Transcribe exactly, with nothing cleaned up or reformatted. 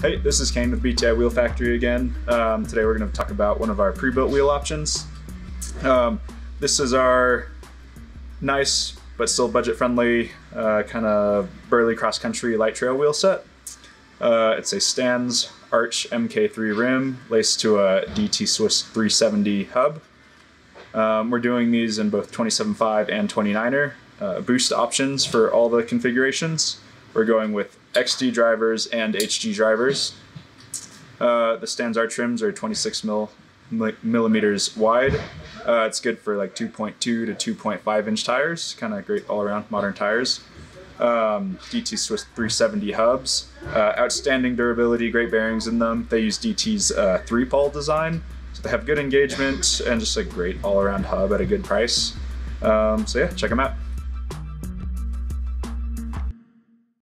Hey, this is Kane with B T I Wheel Factory again. Um, today we're going to talk about one of our pre-built wheel options. Um, this is our nice but still budget-friendly uh, kind of burly cross-country light trail wheel set. Uh, it's a Stan's Arch M K three rim laced to a D T Swiss three seventy hub. Um, we're doing these in both twenty-seven point five and twenty-niner uh, boost options for all the configurations. We're going with X D drivers and H G drivers. Uh, the Stan's Arch rims are twenty-six millimeters wide. Uh, it's good for like two point two to two point five inch tires, kind of great all around modern tires. Um, D T Swiss three seventy hubs, uh, outstanding durability, great bearings in them. They use D T's uh, three pawl design, so they have good engagement and just a great all around hub at a good price. Um, so yeah, check them out.